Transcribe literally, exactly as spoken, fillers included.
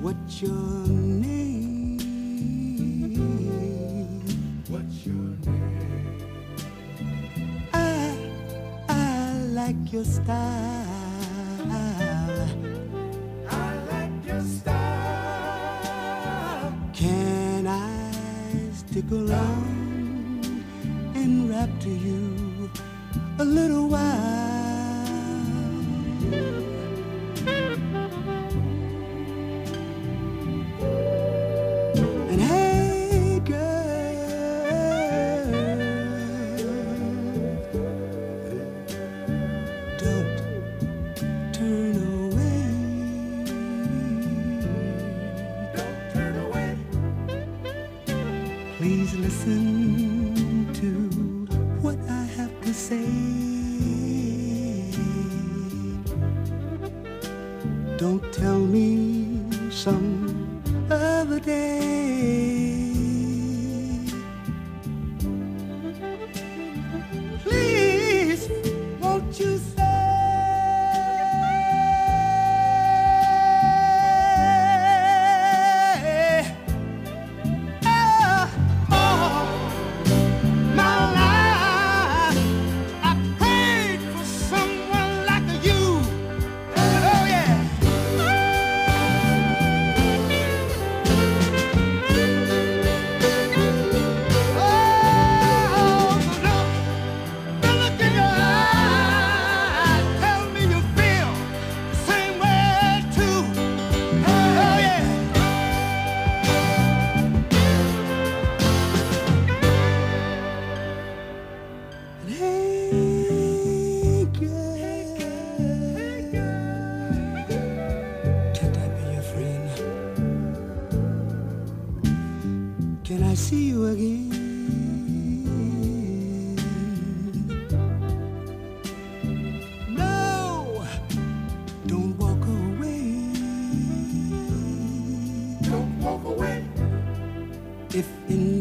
What's your name? What's your name? I, I like your style. I like your style. Can I stick along and rap to you a little while? Please listen to what I have to say. Don't tell me some other day. Please, won't you say? Can I see you again? No! Don't walk away. Don't walk away. If in